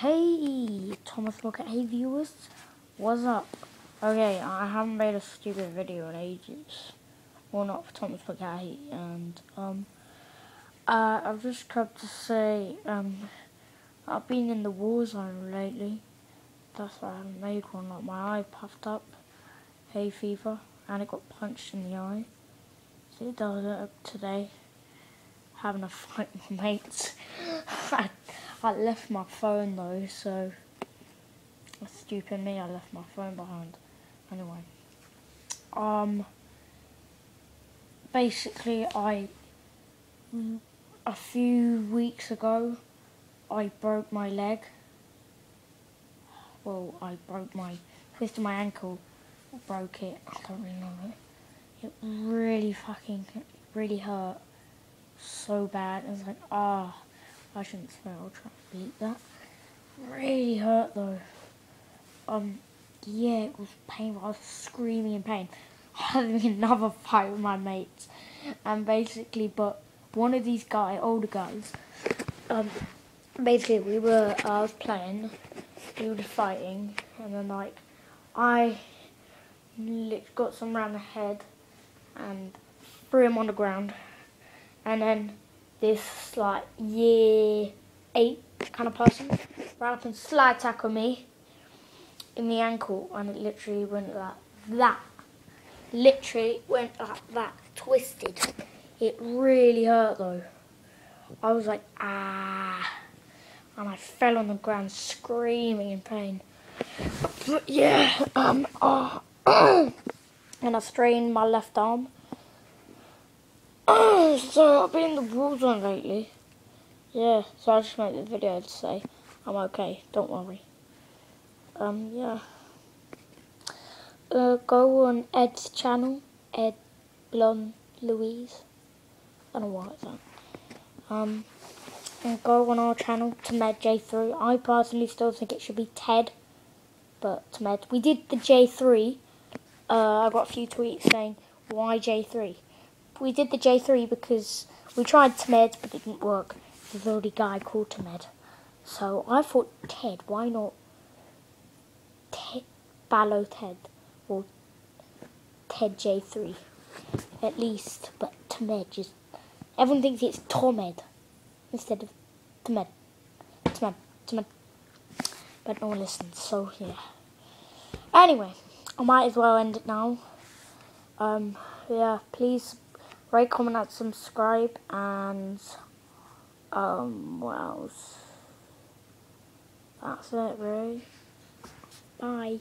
Hey, Thomas Lockett, hey viewers, what's up? Okay, I haven't made a stupid video in ages. Well, not for Thomas Lockett, and I've just come to say I've been in the war zone lately. That's why I haven't made one. Like, my eye puffed up, hay fever, and it got punched in the eye. So it does it up today. Having a fight with my mates. I left my phone though, so that's stupid me, I left my phone behind. Anyway, basically a few weeks ago, I broke my leg. Well, I broke my, twisted my ankle, broke it, I don't really know it. It really fucking, really hurt so bad. I was like, ah. I shouldn't swear, I'll try to beat that. Really hurt though. Yeah, it was painful. I was screaming in pain. Having another fight with my mates. And basically, but one of these older guys, basically I was playing, we were fighting, and then like, I got some around the head and threw him on the ground. And then this like year 8 kind of person ran up and slide tackled me in the ankle, and it literally went like that. Literally went like that, twisted. It really hurt though. I was like, ah, and I fell on the ground screaming in pain. But yeah, and I strained my left arm. So I've been in the war zone lately. Yeah, so I just made the video to say I'm okay, don't worry. Yeah. Go on Ed's channel, Ed Blonde Louise. I don't know why it's that. And go on our channel, TmEdJ3. I personally still think it should be Ted, but TmEd. We did the J3. I got a few tweets saying, why J3? We did the J3 because we tried TmEd, but it didn't work. There's already a guy called TmEd. So I thought, Ted, why not Ted, Ballo Ted, or Ted J3, at least, but TmEd is, everyone thinks it's TomEd, instead of TmEd, TmEd, but no one listens, so yeah. Anyway, I might as well end it now. Yeah, please rate, comment, and subscribe, and what else? That's it, really. Bye.